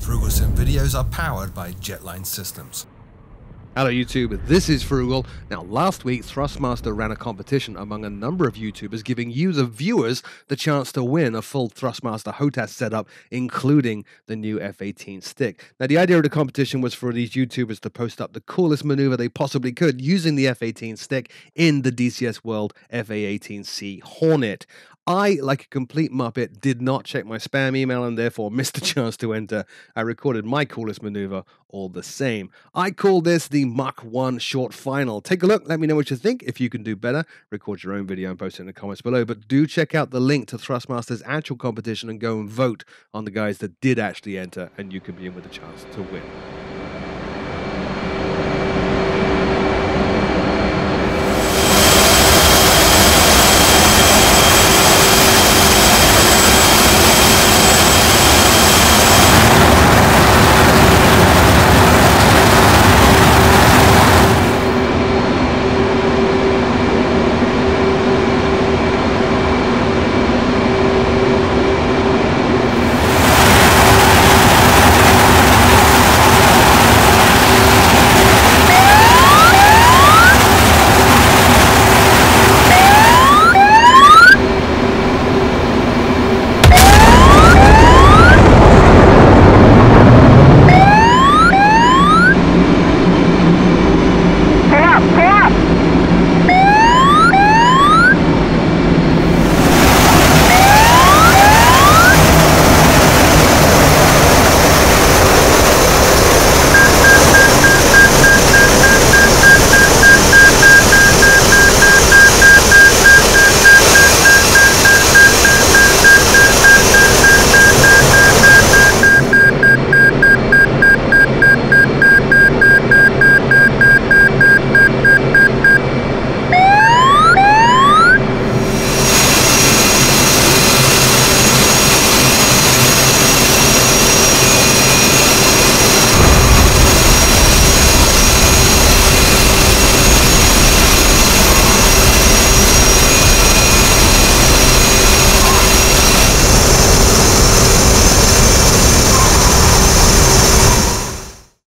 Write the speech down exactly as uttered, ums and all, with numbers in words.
Frugal Sim videos are powered by JetLine Systems. Hello YouTube, this is Frugal. Now last week Thrustmaster ran a competition among a number of YouTubers giving you, the viewers, the chance to win a full Thrustmaster HOTAS setup including the new F eighteen stick. Now the idea of the competition was for these YouTubers to post up the coolest maneuver they possibly could using the F eighteen stick in the D C S World F A eighteen C Hornet. I, like a complete muppet, did not check my spam email and therefore missed the chance to enter. I recorded my coolest maneuver all the same. I call this the Mach one short final. Take a look, let me know what you think. If you can do better, record your own video and post it in the comments below. But do check out the link to Thrustmaster's actual competition and go and vote on the guys that did actually enter, and you could be in with a chance to win.